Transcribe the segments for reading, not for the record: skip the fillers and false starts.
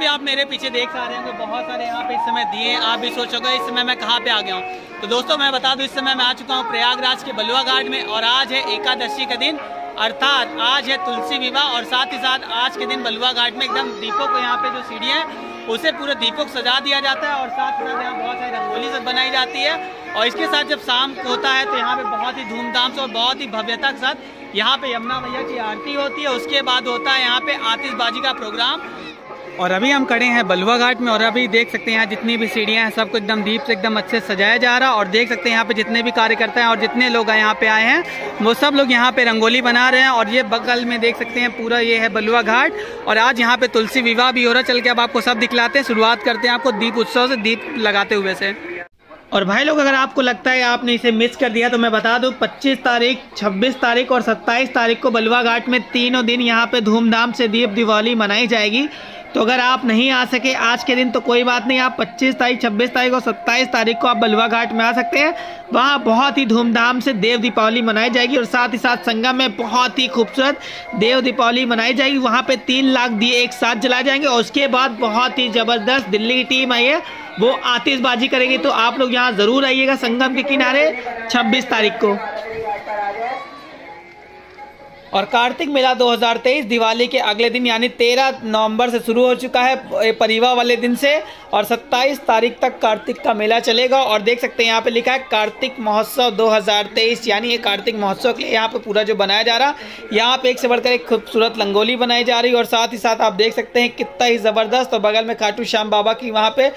भी आप मेरे पीछे देख पा रहे होंगे बहुत सारे यहाँ पे इस समय दिए। आप भी सोचोगे इस समय मैं कहाँ पे आ गया हूँ। तो दोस्तों मैं बता दूँ इस समय मैं आ चुका हूँ प्रयागराज के बलुआ घाट में, और आज है एकादशी का दिन, अर्थात आज है तुलसी विवाह। और साथ ही साथ आज के दिन बलुआ घाट में एकदम दीपों को, यहाँ पे जो सीढ़ियाँ हैं उसे पूरे दीपों को सजा दिया जाता है, और साथ ही साथ यहाँ बहुत सारी रंगोली सब बनाई जाती है। और इसके साथ जब शाम होता है तो यहाँ पे बहुत ही धूमधाम से और बहुत ही भव्यता के साथ यहाँ पे यमुना मैया की आरती होती है। उसके बाद होता है यहाँ पे आतिशबाजी का प्रोग्राम। और अभी हम खड़े हैं बलुआ घाट में, और अभी देख सकते हैं यहाँ जितनी भी सीढ़ियाँ हैं सबको एकदम दीप से एकदम अच्छे से सजाया जा रहा है। और देख सकते हैं यहाँ पे जितने भी कार्यकर्ता हैं और जितने लोग यहाँ पे आए हैं वो सब लोग यहाँ पे रंगोली बना रहे हैं। और ये बगल में देख सकते हैं पूरा ये है बलुआ घाट, और आज यहाँ पे तुलसी विवाह भी हो रहा है। चल के अब आपको सब दिखलाते हैं। शुरुआत करते हैं आपको दीप उत्सव से, दीप लगाते हुए से। और भाई लोग अगर आपको लगता है आपने इसे मिस कर दिया तो मैं बता दूं 25 तारीख, 26 तारीख और 27 तारीख को बलुआ घाट में तीनों दिन यहाँ पे धूमधाम से देव दीपावली मनाई जाएगी। तो अगर आप नहीं आ सके आज के दिन तो कोई बात नहीं, आप 25 तारीख, 26 तारीख और 27 तारीख को आप बलुआ घाट में आ सकते हैं। वहाँ बहुत ही धूमधाम से देव दीपावली मनाई जाएगी, और साथ ही साथ संगम में बहुत ही खूबसूरत देव दीपावली मनाई जाएगी। वहाँ पे 3 लाख दिए एक साथ जलाए जाएंगे, और उसके बाद बहुत ही ज़बरदस्त दिल्ली की टीम आई है वो आतिशबाजी करेगी। तो आप लोग यहाँ ज़रूर आइएगा संगम के किनारे 26 तारीख को। और कार्तिक मेला 2023 दिवाली के अगले दिन यानी 13 नवंबर से शुरू हो चुका है, परिवा वाले दिन से, और 27 तारीख तक कार्तिक का मेला चलेगा। और देख सकते हैं यहाँ पे लिखा है कार्तिक महोत्सव 2023, यानी ये कार्तिक महोत्सव के लिए यहाँ पे पूरा जो बनाया जा रहा है, यहाँ पे एक से बढ़कर एक खूबसूरत रंगोली बनाई जा रही है। और साथ ही साथ आप देख सकते हैं कितना ही ज़बरदस्त। और बगल में खाटू श्याम बाबा की वहाँ पर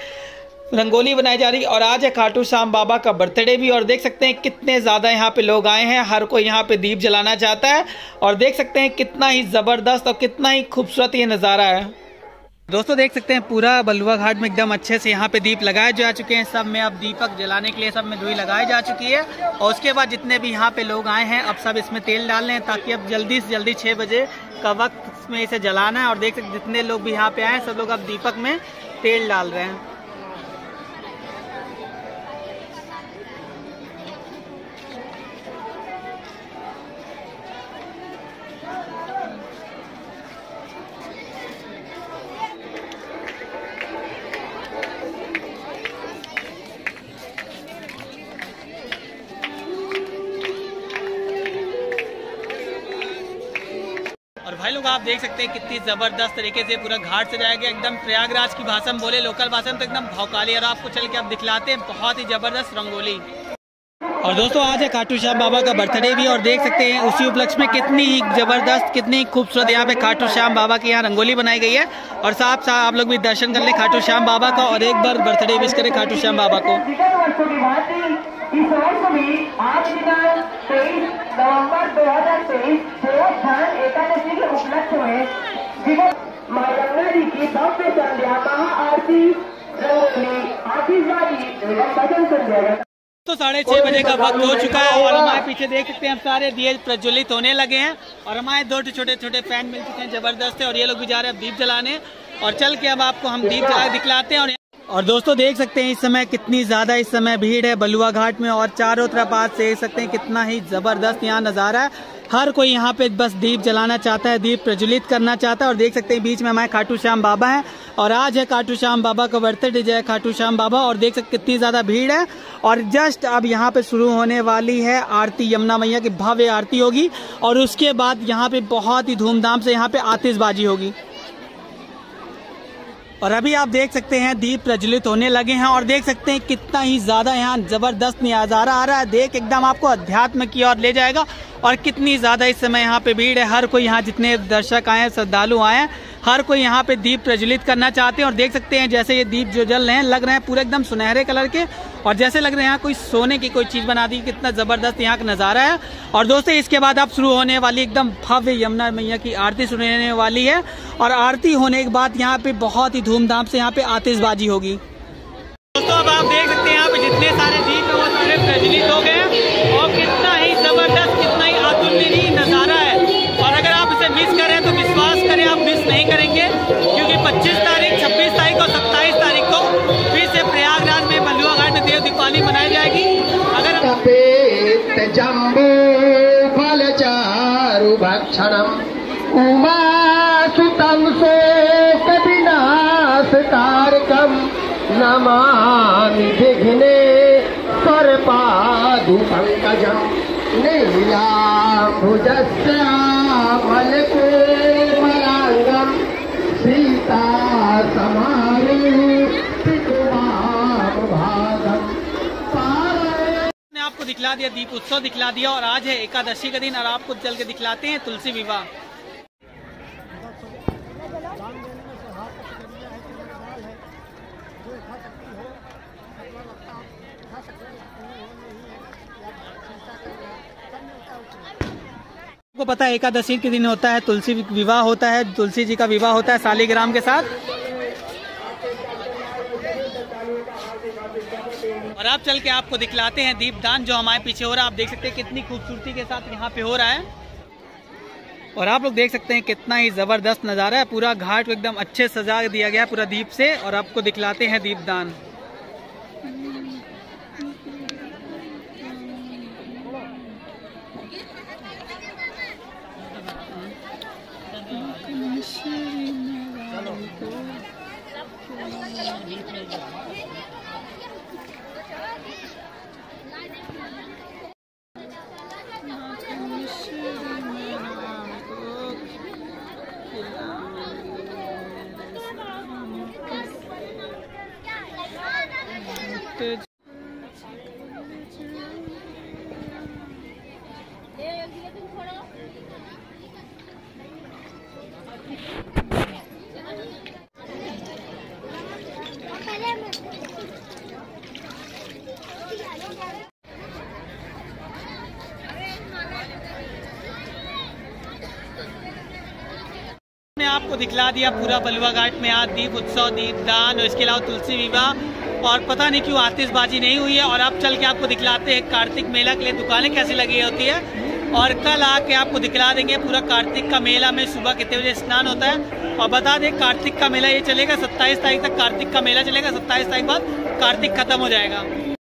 रंगोली बनाई जा रही है, और आज है खाटू श्याम बाबा का बर्थडे भी। और देख सकते हैं कितने ज़्यादा यहाँ पे लोग आए हैं, हर कोई यहाँ पे दीप जलाना चाहता है। और देख सकते हैं कितना ही ज़बरदस्त और कितना ही खूबसूरत ये नज़ारा है। दोस्तों देख सकते हैं पूरा बलुआ घाट में एकदम अच्छे से यहाँ पे दीप लगाए जा चुके हैं सब में। अब दीपक जलाने के लिए सब में धुई लगाई जा चुकी है, और उसके बाद जितने भी यहाँ पे लोग आए हैं अब सब इसमें तेल डाल रहे हैं, ताकि अब जल्दी से जल्दी 6 बजे का वक्त में इसे जलाना है। और देख सकते जितने लोग भी यहाँ पे आए हैं सब लोग अब दीपक में तेल डाल रहे हैं। भाई लोग आप देख सकते हैं कितनी ज़बरदस्त तरीके से पूरा घाट सजाया गया, एकदम प्रयागराज की भाषा में बोले, लोकल भाषा में तो एकदम भावकाली। और आपको चल के आप दिखलाते हैं बहुत ही ज़बरदस्त रंगोली। और दोस्तों आज है खाटू श्याम बाबा का बर्थडे भी, और देख सकते हैं उसी उपलक्ष्य में कितनी ही ज़बरदस्त, कितनी खूबसूरत यहाँ पे खाटू श्याम बाबा की यहाँ रंगोली बनाई गई है। और साथ साथ आप लोग भी दर्शन कर लें खाटू श्याम बाबा का, और एक बार बर्थडे विश करें खाटू श्याम बाबा को। नवंबर 2023 को धान एकादशी के उपलक्ष्य में माँ गंगा जी की भव्य संध्या महाआरती आशीर्वाद। तो 6:30 बजे का वक्त हो चुका है, और हमारे पीछे देख सकते हैं हम सारे दिए प्रज्वलित होने लगे हैं, और हमारे 2 छोटे छोटे फैन मिल चुके हैं जबरदस्त है। और ये लोग भी जा रहे हैं दीप जलाने, और चल के अब आपको हम दीप जला दिखलाते हैं। और दोस्तों देख सकते हैं इस समय कितनी ज़्यादा इस समय भीड़ है बलुआ घाट में, और चारों तरफ आज देख सकते हैं कितना ही ज़बरदस्त यहाँ नज़ारा है। हर कोई यहाँ पे बस दीप जलाना चाहता है, दीप प्रज्वलित करना चाहता है। और देख सकते हैं बीच में हमारे खाटू श्याम बाबा हैं, और आज है खाटू श्याम बाबा का बर्थडे, जय खाटू श्याम बाबा। और देख सकते कितनी ज़्यादा भीड़ है, और जस्ट अब यहाँ पे शुरू होने वाली है आरती, यमुना मैया की भव्य आरती होगी, और उसके बाद यहाँ पे बहुत ही धूमधाम से यहाँ पे आतिशबाजी होगी। और अभी आप देख सकते हैं दीप प्रज्वलित होने लगे हैं, और देख सकते हैं कितना ही ज़्यादा यहाँ ज़बरदस्त नज़ारा आ रहा है। देख एकदम आपको अध्यात्म की ओर ले जाएगा, और कितनी ज़्यादा इस समय यहाँ पे भीड़ है। हर कोई यहाँ जितने दर्शक आए हैं, श्रद्धालु आए हैं, हर कोई यहाँ पे दीप प्रज्वलित करना चाहते हैं। और देख सकते हैं जैसे ये दीप जो जल रहे हैं लग रहे हैं पूरे एकदम सुनहरे कलर के, और जैसे लग रहे हैं यहाँ कोई सोने की कोई चीज़ बना दी, कितना ज़बरदस्त यहाँ का नज़ारा है। और दोस्तों इसके बाद अब शुरू होने वाली एकदम भव्य यमुना मैया की आरती सुनने वाली है, और आरती होने के बाद यहाँ पे बहुत ही धूमधाम से यहाँ पे आतिशबाजी होगी। दोस्तों अब आप देख सकते हैं यहाँ पे जितने सारे दीप हैं वो सारे प्रज्वलित हो गए हैं, और कितना ही ज़बरदस्त, कितना ही अतुलनीय नज़ारा है। और अगर आप इसे मिस करें तो विश्वास करें आप मिस नहीं करेंगे, क्योंकि 25 तारीख, 26 तारीख और 27 तारीख को फिर से प्रयागराज में बलुआ घाट में देव दीपावली मनाई जाएगी। अगर उमा सुतम सो कभी ना नमामि विघ्ने कर पादुपंकजं नीलाभुजस्यामलकोमलांगं सीतासमारुह्यकुमाभभागम्। ने आपको दिखला दिया दीप उत्सव दिखला दिया और आज है एकादशी का दिन और आपको चल के दिखलाते हैं तुलसी विवाह। आपको पता है एकादशी के दिन होता है तुलसी विवाह होता है, तुलसी जी का विवाह होता है शालीग्राम के साथ। और आप चल के आपको दिखलाते हैं दीपदान जो हमारे पीछे हो रहा है। आप देख सकते हैं कितनी खूबसूरती के साथ यहाँ पे हो रहा है और आप लोग देख सकते हैं कितना ही जबरदस्त नजारा है। पूरा घाट को एकदम अच्छे सजा दिया गया है पूरा दीप से और आपको दिखलाते हैं दीपदान। आपको दिखला दिया पूरा बलुआ घाट में आज दीप उत्सव दीपदान और इसके अलावा तुलसी विवाह और पता नहीं क्यों आतिशबाजी नहीं हुई है। और अब चल के आपको दिखलाते हैं कार्तिक मेला के लिए दुकानें कैसी लगी होती है और कल आके आपको दिखला देंगे पूरा कार्तिक का मेला में सुबह कितने बजे स्नान होता है। और बता दें कार्तिक का मेला ये चलेगा 27 तारीख तक, कार्तिक का मेला चलेगा 27 तारीख बाद कार्तिक खत्म हो जाएगा।